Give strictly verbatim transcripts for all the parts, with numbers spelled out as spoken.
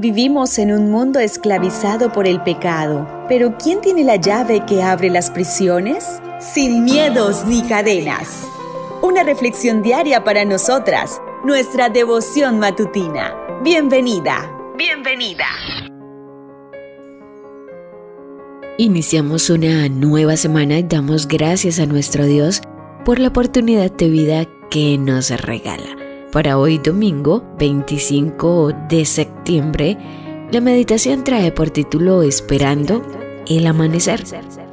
Vivimos en un mundo esclavizado por el pecado, pero ¿quién tiene la llave que abre las prisiones? Sin miedos ni cadenas. Una reflexión diaria para nosotras, nuestra devoción matutina. Bienvenida, bienvenida. Iniciamos una nueva semana y damos gracias a nuestro Dios por la oportunidad de vida que nos regala. Para hoy domingo veinticinco de septiembre, la meditación trae por título Esperando el amanecer.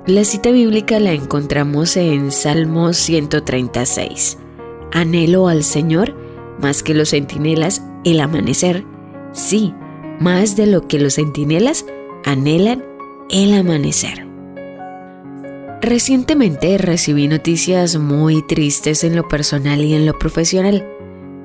La cita bíblica la encontramos en Salmo ciento treinta y seis. Anhelo al Señor más que los centinelas el amanecer. Sí, más de lo que los centinelas anhelan el amanecer. Recientemente recibí noticias muy tristes en lo personal y en lo profesional.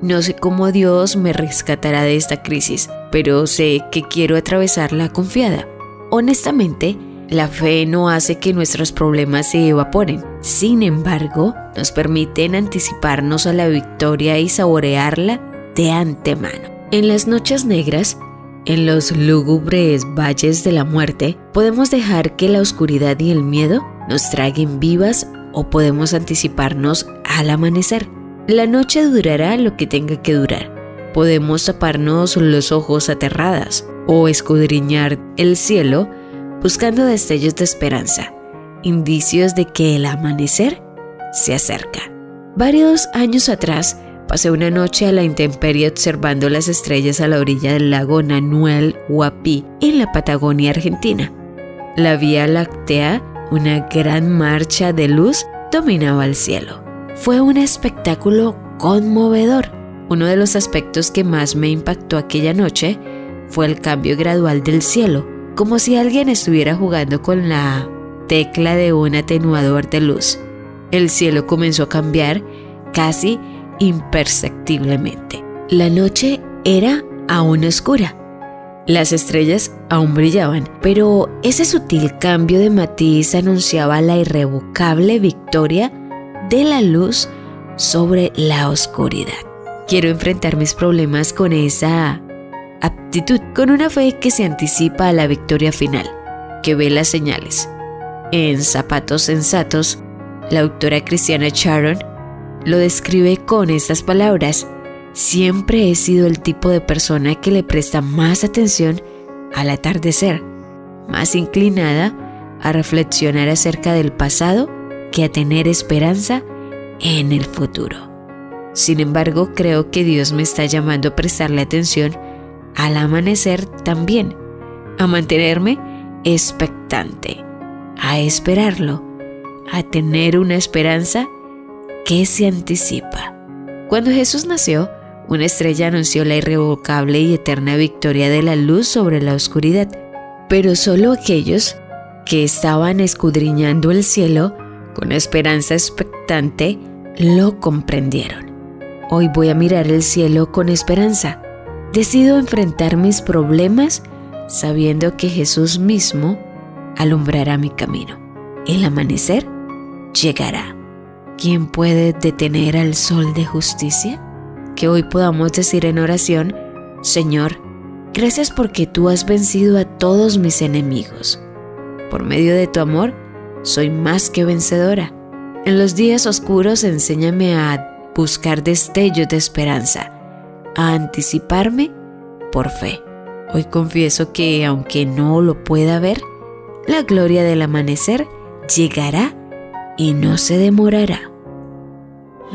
No sé cómo Dios me rescatará de esta crisis, pero sé que quiero atravesarla confiada. Honestamente, la fe no hace que nuestros problemas se evaporen. Sin embargo, nos permiten anticiparnos a la victoria y saborearla de antemano. En las noches negras, en los lúgubres valles de la muerte, podemos dejar que la oscuridad y el miedo nos traguen vivas o podemos anticiparnos al amanecer. La noche durará lo que tenga que durar. Podemos taparnos los ojos aterradas o escudriñar el cielo buscando destellos de esperanza, indicios de que el amanecer se acerca. Varios años atrás pasé una noche a la intemperie observando las estrellas a la orilla del lago Nahuel Huapi en la Patagonia Argentina. La Vía Láctea, una gran marcha de luz, dominaba el cielo. Fue un espectáculo conmovedor. Uno de los aspectos que más me impactó aquella noche fue el cambio gradual del cielo, como si alguien estuviera jugando con la tecla de un atenuador de luz. El cielo comenzó a cambiar casi imperceptiblemente. La noche era aún oscura. Las estrellas aún brillaban, pero ese sutil cambio de matiz anunciaba la irrevocable victoria de la luz sobre la oscuridad. Quiero enfrentar mis problemas con esa aptitud, con una fe que se anticipa a la victoria final, que ve las señales. En Zapatos Sensatos, la autora cristiana Sharon lo describe con estas palabras: siempre he sido el tipo de persona que le presta más atención al atardecer, más inclinada a reflexionar acerca del pasado que a tener esperanza en el futuro. Sin embargo, creo que Dios me está llamando a prestarle atención al amanecer también, a mantenerme expectante, a esperarlo, a tener una esperanza que se anticipa. Cuando Jesús nació, una estrella anunció la irrevocable y eterna victoria de la luz sobre la oscuridad, pero solo aquellos que estaban escudriñando el cielo con esperanza expectante lo comprendieron. Hoy voy a mirar el cielo con esperanza. Decido enfrentar mis problemas sabiendo que Jesús mismo alumbrará mi camino. El amanecer llegará. ¿Quién puede detener al sol de justicia? Que hoy podamos decir en oración: Señor, gracias porque tú has vencido a todos mis enemigos. Por medio de tu amor, soy más que vencedora. En los días oscuros enséñame a buscar destellos de esperanza, a anticiparme por fe. Hoy confieso que aunque no lo pueda ver, la gloria del amanecer llegará y no se demorará.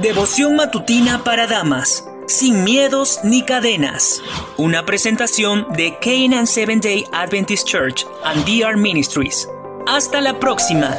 Devoción matutina para damas, sin miedos ni cadenas. Una presentación de Canaan Seventh-day Adventist Church and D R Ministries. Hasta la próxima.